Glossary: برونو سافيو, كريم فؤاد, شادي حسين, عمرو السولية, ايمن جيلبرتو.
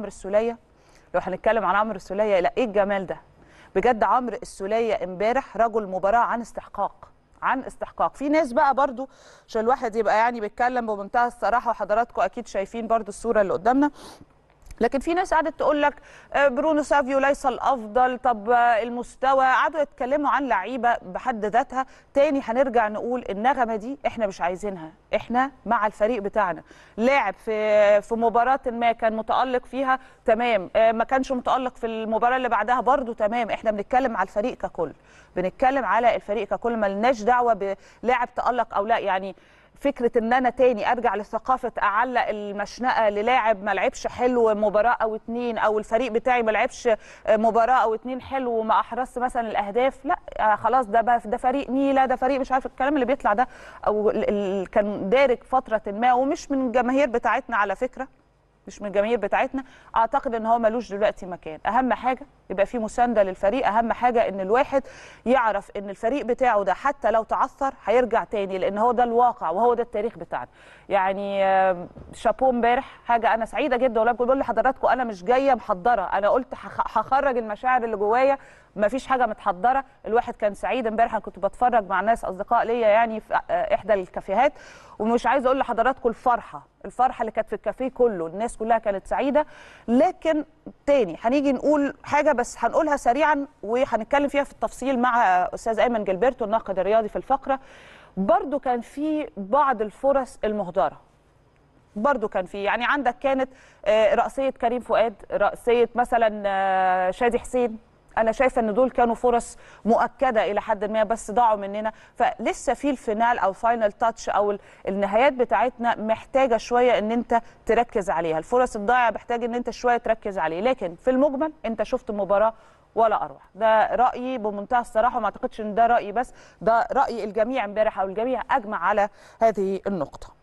عمرو السولية، لو هنتكلم عن عمرو السولية، لا ايه الجمال ده بجد. عمرو السولية امبارح رجل مباراة عن استحقاق، عن استحقاق. في ناس بقى برضو عشان الواحد يبقى يعني بيتكلم بمنتهى الصراحة، وحضراتكم اكيد شايفين برضو الصورة اللي قدامنا، لكن في ناس قعدت تقول لك برونو سافيو ليس الافضل، طب المستوى، قعدوا يتكلموا عن لعيبه بحد ذاتها. تاني هنرجع نقول النغمه دي احنا مش عايزينها، احنا مع الفريق بتاعنا. لاعب في مباراه ما كان متالق فيها، تمام، ما كانش متالق في المباراه اللي بعدها برضو، تمام. احنا بنتكلم على الفريق ككل، بنتكلم على الفريق ككل، مالناش دعوه بلاعب تالق او لا. يعني فكره ان انا تاني ارجع لثقافه اعلق المشنقه للاعب ما لعبش حلو مباراه او اتنين، او الفريق بتاعي ما لعبش مباراه او اتنين حلو وما احرزش مثلا الاهداف، لا خلاص ده فريق نيله، ده فريق مش عارف الكلام اللي بيطلع ده، او كان دارج فتره ما، ومش من الجماهير بتاعتنا على فكره، مش من الجماهير بتاعتنا. اعتقد ان هو ملوش دلوقتي مكان. اهم حاجه يبقى في مسانده للفريق، اهم حاجه ان الواحد يعرف ان الفريق بتاعه ده حتى لو تعثر هيرجع تاني، لان هو ده الواقع وهو ده التاريخ بتاعنا. يعني شابوه امبارح، حاجه انا سعيده جدا والله. بقول لحضراتكم انا مش جايه محضره، انا قلت هخرج المشاعر اللي جوايا، مفيش حاجه متحضره. الواحد كان سعيد امبارح، انا كنت بتفرج مع ناس اصدقاء ليا يعني في احدى الكافيهات، ومش عايزه اقول لحضراتكم الفرحه اللي كانت في الكافيه كله، الناس كلها كانت سعيده. لكن تاني هنيجي نقول حاجه بس هنقولها سريعا وهنتكلم فيها في التفصيل مع استاذ ايمن جيلبرتو الناقد الرياضي في الفقره. برضو كان في بعض الفرص المهدره، برضو كان في، يعني عندك كانت راسيه كريم فؤاد، راسيه مثلا شادي حسين. انا شايفه ان دول كانوا فرص مؤكده الى حد ما بس ضاعوا مننا، فلسه في الفينال او فاينل تاتش او النهايات بتاعتنا محتاجه شويه ان انت تركز عليها. الفرص الضايعه محتاج ان انت شويه تركز عليه، لكن في المجمل انت شفت مباراه ولا اروع. ده رايي بمنتهى الصراحه، وما اعتقدش ان ده رايي بس، ده راي الجميع امبارح، او الجميع اجمع على هذه النقطه.